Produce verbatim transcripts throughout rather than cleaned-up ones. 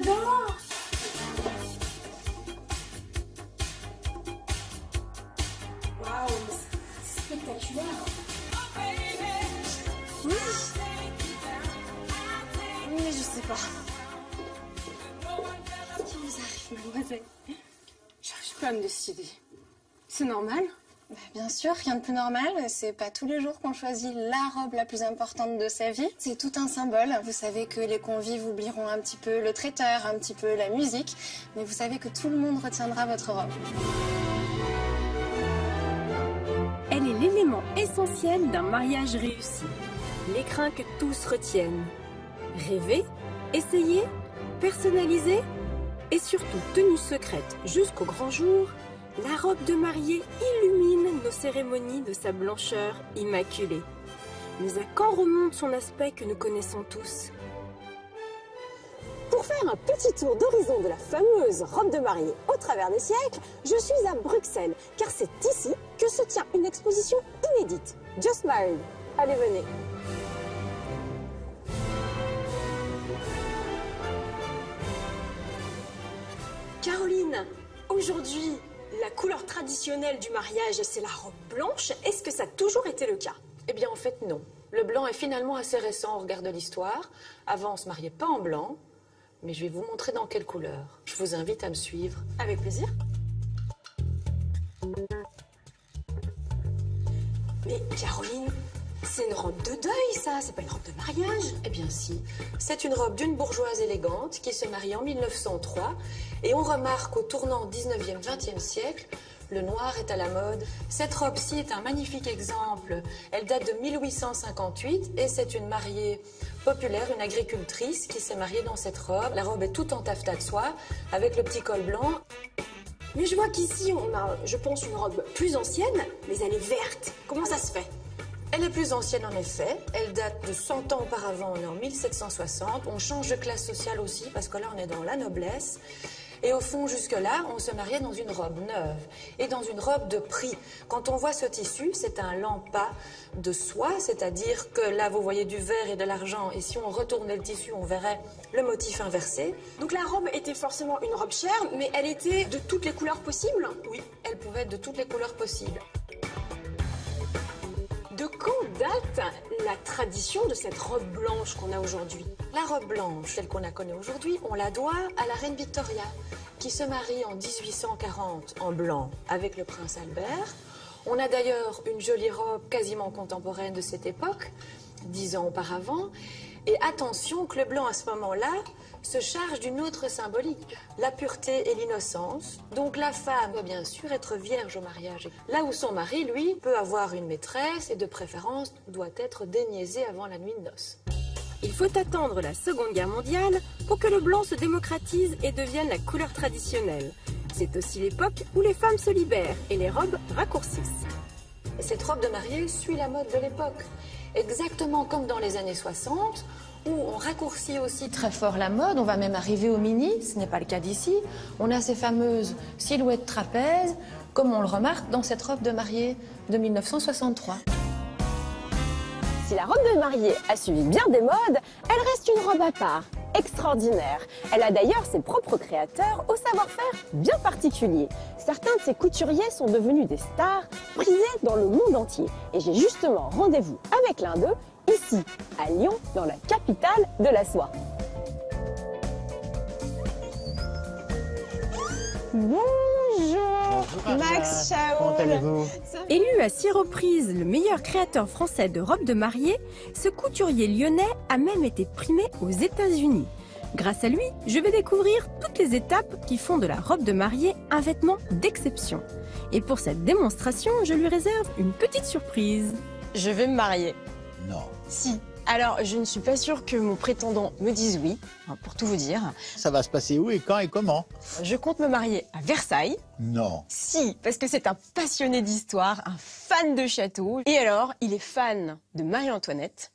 j'adore. Waouh, c'est spectaculaire. Oui. Mais je sais pas. Qu'est-ce qui vous arrive, mademoiselle? J'arrive pas à me décider. C'est normal? Bien sûr, rien de plus normal, c'est pas tous les jours qu'on choisit la robe la plus importante de sa vie. C'est tout un symbole. Vous savez que les convives oublieront un petit peu le traiteur, un petit peu la musique, mais vous savez que tout le monde retiendra votre robe. Elle est l'élément essentiel d'un mariage réussi. L'écrin que tous retiennent. Rêver, essayer, personnaliser et surtout tenue secrète jusqu'au grand jour. La robe de mariée illumine nos cérémonies de sa blancheur immaculée. Mais à quand remonte son aspect que nous connaissons tous? Pour faire un petit tour d'horizon de la fameuse robe de mariée au travers des siècles, je suis à Bruxelles, car c'est ici que se tient une exposition inédite. Just Married. Allez, venez. Caroline, aujourd'hui, la couleur traditionnelle du mariage, c'est la robe blanche. Est-ce que ça a toujours été le cas? Eh bien, en fait, non. Le blanc est finalement assez récent au regard de l'histoire. Avant, on ne se mariait pas en blanc, mais je vais vous montrer dans quelle couleur. Je vous invite à me suivre. Avec plaisir. Mais Caroline, c'est une robe de deuil, ça. C'est pas une robe de mariage. Eh bien, si. C'est une robe d'une bourgeoise élégante qui se marie en mille neuf cent trois. Et on remarque au tournant dix-neuvième vingtième siècle, le noir est à la mode. Cette robe-ci est un magnifique exemple. Elle date de mille huit cent cinquante-huit et c'est une mariée populaire, une agricultrice qui s'est mariée dans cette robe. La robe est toute en taffetas de soie avec le petit col blanc. Mais je vois qu'ici, on a, je pense, une robe plus ancienne, mais elle est verte. Comment ça se fait? Elle est plus ancienne en effet, elle date de cent ans auparavant, on est en mille sept cent soixante, on change de classe sociale aussi parce que là on est dans la noblesse et au fond jusque-là on se mariait dans une robe neuve et dans une robe de prix. Quand on voit ce tissu, c'est un lampas de soie, c'est-à-dire que là vous voyez du vert et de l'argent et si on retournait le tissu on verrait le motif inversé. Donc la robe était forcément une robe chère mais elle était de toutes les couleurs possibles? Oui, elle pouvait être de toutes les couleurs possibles. De quand date la tradition de cette robe blanche qu'on a aujourd'hui? La robe blanche, celle qu'on la connaît aujourd'hui, on la doit à la reine Victoria, qui se marie en dix-huit cent quarante en blanc avec le prince Albert. On a d'ailleurs une jolie robe quasiment contemporaine de cette époque, dix ans auparavant. Et attention que le blanc à ce moment-là se charge d'une autre symbolique, la pureté et l'innocence. Donc la femme doit bien sûr être vierge au mariage. Là où son mari, lui, peut avoir une maîtresse et de préférence doit être déniaisé avant la nuit de noces. Il faut attendre la Seconde Guerre mondiale pour que le blanc se démocratise et devienne la couleur traditionnelle. C'est aussi l'époque où les femmes se libèrent et les robes raccourcissent. Cette robe de mariée suit la mode de l'époque. Exactement comme dans les années soixante, où on raccourcit aussi très fort la mode, on va même arriver au mini, ce n'est pas le cas d'ici. On a ces fameuses silhouettes trapèzes, comme on le remarque dans cette robe de mariée de mille neuf cent soixante-trois. Si la robe de mariée a suivi bien des modes, elle reste une robe à part, extraordinaire. Elle a d'ailleurs ses propres créateurs au savoir-faire bien particulier. Certains de ses couturiers sont devenus des stars prisés dans le monde entier. Et j'ai justement rendez-vous avec l'un d'eux, ici, à Lyon, dans la capitale de la soie. Bonjour, Bonjour Max Chaoul. Comment allez-vous? Élu à six reprises le meilleur créateur français de robe de mariée, ce couturier lyonnais a même été primé aux États-Unis. Grâce à lui, je vais découvrir toutes les étapes qui font de la robe de mariée un vêtement d'exception. Et pour cette démonstration, je lui réserve une petite surprise. Je vais me marier. Non. Si. Alors, je ne suis pas sûre que mon prétendant me dise oui, pour tout vous dire. Ça va se passer où et quand et comment? Je compte me marier à Versailles. Non. Si, parce que c'est un passionné d'histoire, un fan de château. Et alors, il est fan de Marie-Antoinette.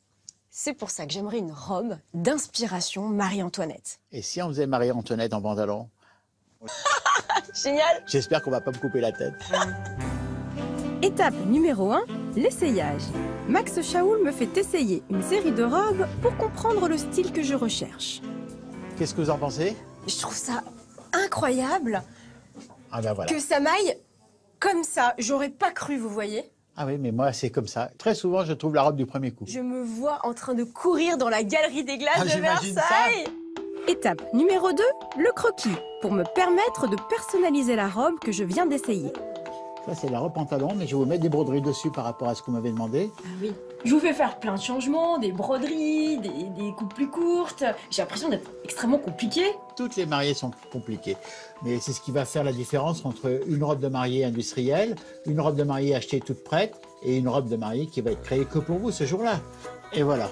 C'est pour ça que j'aimerais une robe d'inspiration Marie-Antoinette. Et si on faisait Marie-Antoinette en pantalon? Génial. J'espère qu'on ne va pas me couper la tête. Étape numéro un, l'essayage. Max Chaoul me fait essayer une série de robes pour comprendre le style que je recherche. Qu'est-ce que vous en pensez? Je trouve ça incroyable ah ben voilà. que ça m'aille comme ça. J'aurais pas cru, vous voyez. Ah oui, mais moi, c'est comme ça. Très souvent, je trouve la robe du premier coup. Je me vois en train de courir dans la galerie des glaces ah, de Versailles. Ça. Étape numéro deux, le croquis, pour me permettre de personnaliser la robe que je viens d'essayer. Ça, c'est la robe pantalon, mais je vais vous mettre des broderies dessus par rapport à ce que vous m'avez demandé. Ah oui. Je vous fais faire plein de changements, des broderies, des, des coupes plus courtes. J'ai l'impression d'être extrêmement compliquée. Toutes les mariées sont compliquées. Mais c'est ce qui va faire la différence entre une robe de mariée industrielle, une robe de mariée achetée toute prête et une robe de mariée qui va être créée que pour vous ce jour-là. Et voilà.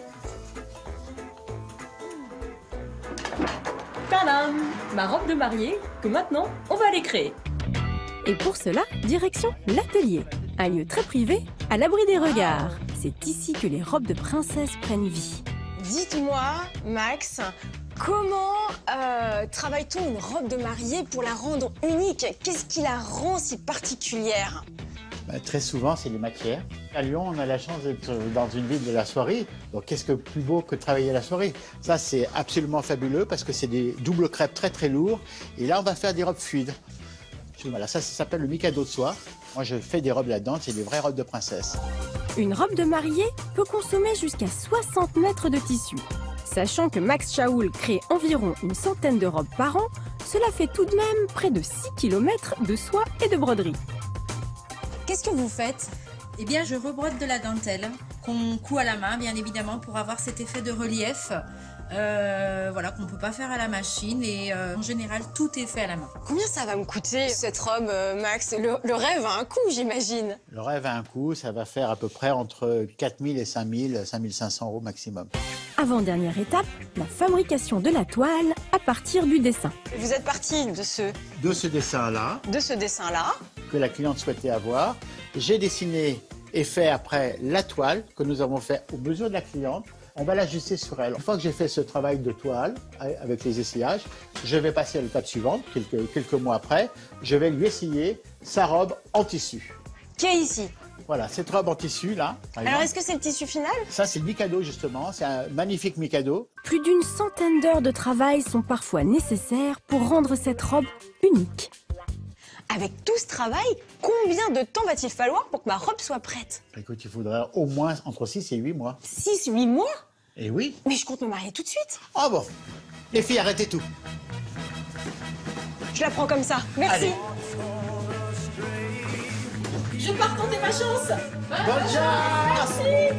Tadam! Ma robe de mariée que maintenant, on va les créer. Et pour cela, direction l'atelier. Un lieu très privé, à l'abri des regards. C'est ici que les robes de princesse prennent vie. Dites-moi, Max, comment euh, travaille-t-on une robe de mariée pour la rendre unique? Qu'est-ce qui la rend si particulière? Bah, très souvent, c'est les matières. À Lyon, on a la chance d'être dans une ville de la soirée. Donc, qu'est-ce que plus beau que travailler à la soirée? Ça, c'est absolument fabuleux parce que c'est des doubles crêpes très, très lourds. Et là, on va faire des robes fluides. Voilà, ça, ça s'appelle le mikado de soie. Moi, je fais des robes là-dedans, c'est des vraies robes de princesse. Une robe de mariée peut consommer jusqu'à soixante mètres de tissu. Sachant que Max Chaoul crée environ une centaine de robes par an, cela fait tout de même près de six kilomètres de soie et de broderie. Qu'est-ce que vous faites? Eh bien, je rebrode de la dentelle, qu'on coud à la main, bien évidemment, pour avoir cet effet de relief. Euh, voilà, qu'on ne peut pas faire à la machine et euh, en général, tout est fait à la main. Combien ça va me coûter cette robe, Max? le, le rêve a un coût, j'imagine. Le rêve a un coût, ça va faire à peu près entre quatre mille et cinq mille, cinq mille cinq cents euros maximum. Avant-dernière étape, la fabrication de la toile à partir du dessin. Vous êtes parti de ce... De ce dessin-là. De ce dessin-là. Que la cliente souhaitait avoir. J'ai dessiné et fait après la toile que nous avons fait aux besoins de la cliente. On va l'ajuster sur elle. Une fois que j'ai fait ce travail de toile avec les essayages, je vais passer à l'étape suivante, quelques, quelques mois après. Je vais lui essayer sa robe en tissu. Qui est ici? Voilà, cette robe en tissu, là. Alors, est-ce que c'est le tissu final? Ça, c'est le mikado, justement. C'est un magnifique mikado. Plus d'une centaine d'heures de travail sont parfois nécessaires pour rendre cette robe unique. Avec tout ce travail, combien de temps va-t-il falloir pour que ma robe soit prête? Écoute, il faudrait au moins entre six et huit mois. six, huit mois? Eh oui. Mais je compte me marier tout de suite. Oh bon. Les filles, arrêtez tout. Je la prends comme ça. Merci. Allez. Je pars tenter ma chance. Bonne chance. Merci.